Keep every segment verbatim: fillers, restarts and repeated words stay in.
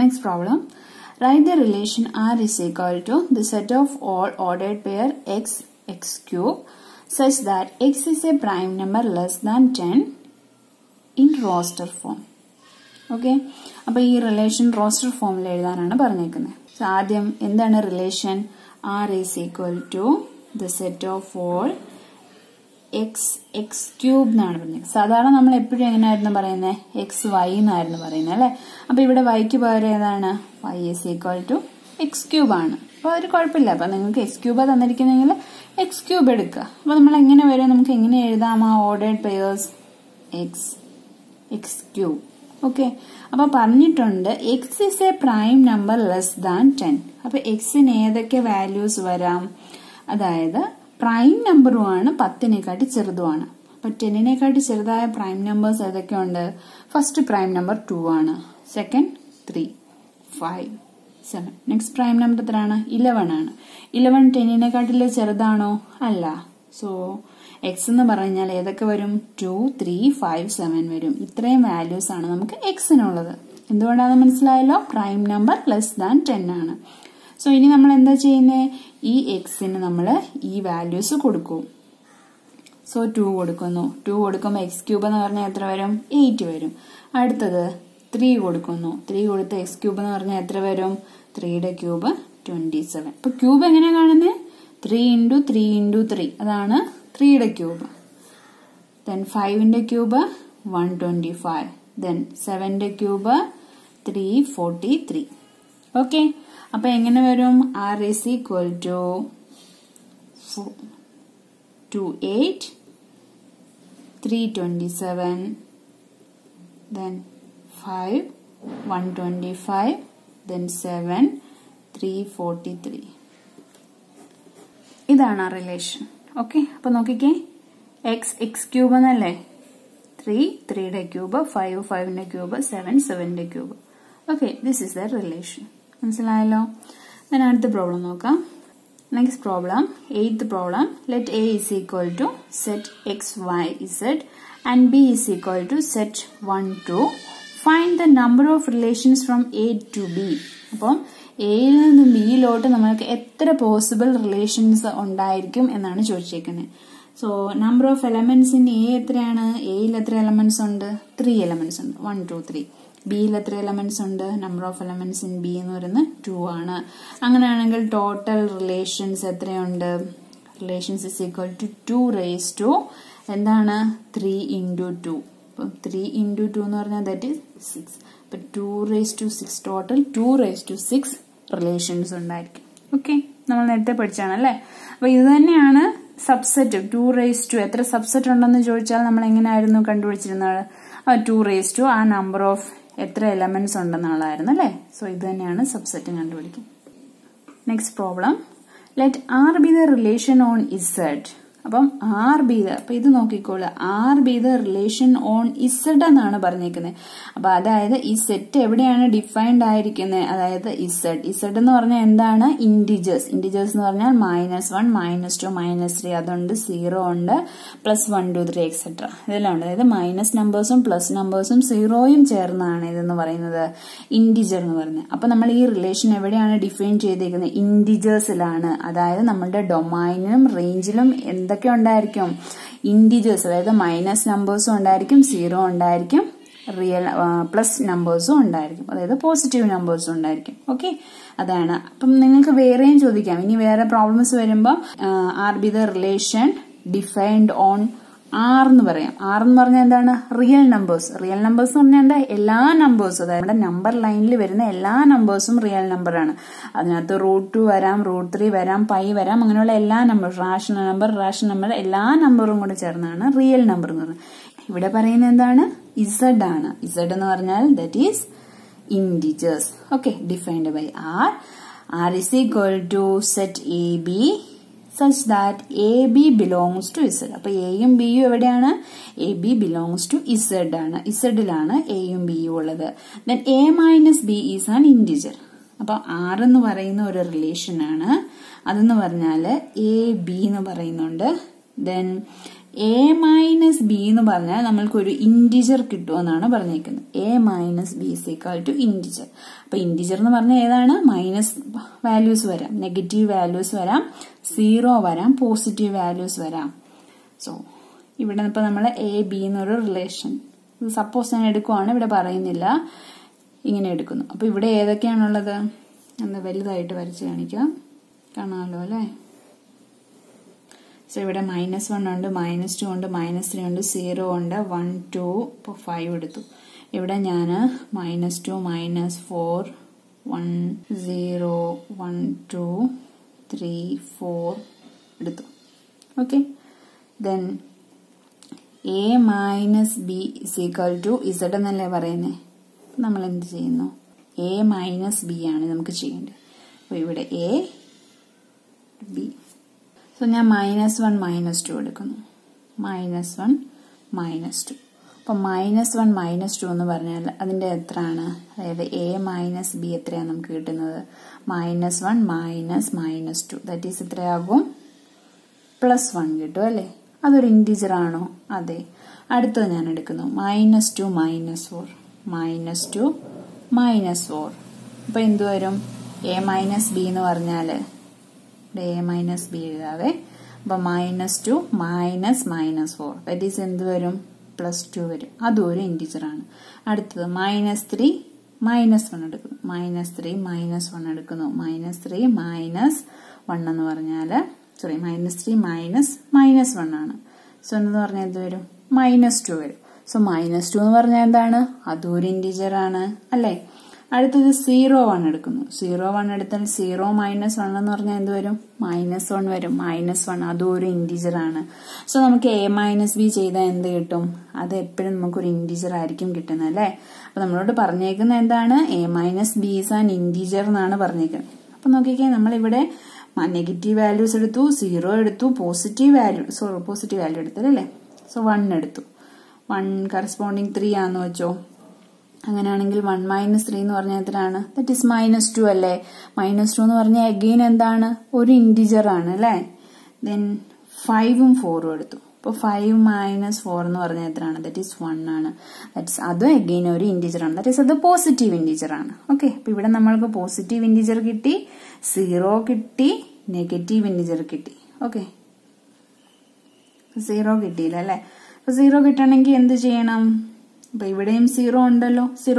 Next problem. Write the relation R is equal to the set of all ordered pair x, x cube such that x is a prime number less than ten in roster form. Okay. Now, this relation roster form is given. So, Adyam, in the relation R is equal to the set of all x, x cube. Sadhana, we have x, y. Now, y, y is equal to x cube. Now, we x cube. X cube. Now, ordered pairs x, x cube. Okay. Now, x is a prime number less than ten. Now, x is values varam. That is, prime number one ten ekati cherudaana. But ten ekati cherudaya prime numbers edakke undu. First prime number two aanu. Second three, five, seven. Next prime number etraana eleven aanu. eleven ten ekati le cherudaano alla. So x ennu paranjal edakke varum two, three, five, seven varum. Ithrey values aanu namukku x inullathu. Endondana manasilayallo prime number less than ten aanu. So ini nammal endha cheyyune e x inu nammal e values kodukum. So two kodukunnu, two kodukum x cube ennu parnaya etra varum eight varum. Aduthathu three kodukunnu, three kodutha x cube ennu parnaya etra varum three de cube twenty-seven. Appo cube engane kaanune three into three into three adana three de cube, then five inde cube one hundred twenty-five, then seven de cube three hundred forty-three. Okay. Appa engane varum R is equal to four, twenty-eight, three hundred twenty-seven, then five, one hundred twenty-five, then seven, three hundred forty-three. Idana relation. Okay, appa nokike x x cube analle three, three de cube, five, five de cube, seven, seven de cube. Okay, this is the relation. Then add the problem. Next problem, eighth problem. Let A is equal to set x, y, z and B is equal to set one, two. Find the number of relations from A to B. Upon A and B lot of possible relations on diagram and another. So number of elements in A, A elements on three elements on one, two, three. B la three elements und number of elements in B ennu parayna two aanu. Anganaanengil total relations ethrayundu, relations is equal to two raised to endana three into two. Appo three into two ennu parayna that is six. But two raised to six total two raised to six relations undarikku. Okay, nammal nethe padichana alle. Appo idu thanneyaanu subset two raised to ethra subset undennu choichal nammal engane aayirunnu kandupidichirunnalu. Aa two raised to aa number of etra elements undannaalaayirunnu alle. So idenneyana subset kandupidikum. Next problem, let R be the relation on z. Appam R be the, appo idu nokkikolla, R be the relation on z ennaanu parneyikune. Appo adayithu ee set evideyana defined aayirikune, adayithu z z ennu parnal endana integers, integers ennu parnal minus one minus two minus three adondu zero undu plus one two three etc idella undu. Adayithu minus numbers um plus numbers um zero um chernana idennu parayunnathu integer ennu parne. Appo nammal ee relation evideyana define cheyidikune, integers ilana. Adayithu nammude domainilum rangeilum endu integers, the minus numbers on zero on real uh, plus numbers on the positive numbers on. Okay, that's the problems uh, R be the relation defined on R. R is real numbers. Real numbers are all numbers. Number line all numbers are real numbers. That is root two, root three, pi, all numbers. Rational number, rational number, all numbers are real numbers. Here is Z. Z that is integers. Okay, defined by R. R is equal to set A B such that A B belongs to Z. Appo A um B um evadeyana? A B belongs to Z aanu. Z ilana A um B um ullathu. Then A minus B is an integer. Appo R ennu parayuna oru relation aanu. Adennu parnal A B ennu parayunnundu. Then A minus B is an integer. A minus B is equal to integer. So, integer is minus values, negative values, zero, positive values. So, here we have A, B relation. Suppose I don't know this. So, here minus one, minus two, minus three, zero, one, two, five. Here I minus two, minus four, one, zero, one, two, three, four. Okay. Then A minus B is equal to Z. A minus B. We will A, B. So, now minus one, minus two. Minus one, minus two. So, minus one, minus two. That is A minus B. Minus one, minus minus two. That is plus one. That is integer. That is. Minus two, minus four. Minus two, minus four. Now, A minus B. A minus B but minus two minus minus four. That is plus two. That is integer. That minus three minus one. Minus three minus one. Minus three minus one. Sorry, minus three minus minus one. So, minus two. So, minus two that is integer. That is zero one. zero one zero minus one minus one minus one. That is integer. So, we A minus B. That is integer. So, we A minus B is an integer. So, we have negative values, zero, positive value. So, positive value. So, one. one corresponding three. one minus three that is minus two. Minus two again one integer. Then five and four. five minus four that is one. That is again one integer. That is the positive integer. Okay. Now we have positive integer, zero, negative integer. Okay. zero. zero is zero, zero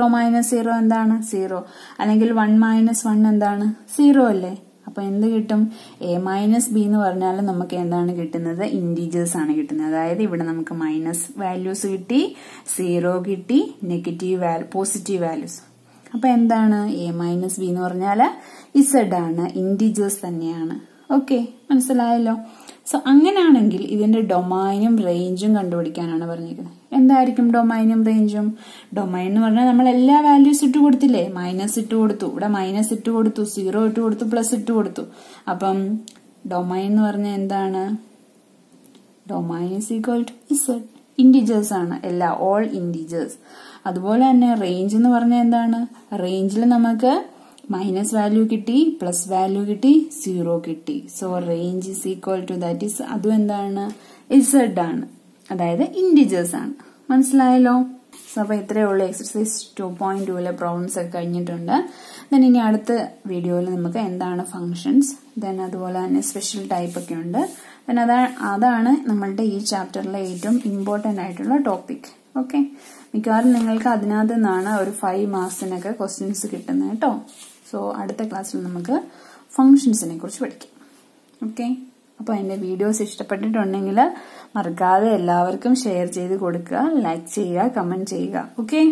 minus zero and zero. And one minus one and zero. So, A minus B is integers. That is, minus values, zero, negative, positive values. So, A minus B is integers. Okay, so, this is the domain and range. What is the domain and range? Domain is all values. Minus two, minus two, zero, plus two. So, domain is domain is equal to Z. Integers are all integers. That's why range is range is minus value kitty, plus value kitty, zero kitty. So range is equal to that is adu endana is done. That is integers aan. Manasilayallo. So appo ithre ulla exercise two point two la problems okke kanjittunde. Then ini adutha video il namukku endana functions, then aduvole ana special type okke undu. Then adana nammalde ee chapter la ഏറ്റവും important aayittulla topic. Okay. Mikaru ningalku adinathu nana oru five marks nokku questions kittunna ട്ടോ. So, in the class, we will learn functions. Okay? If you like this video, please share it, like it, comment it. Okay?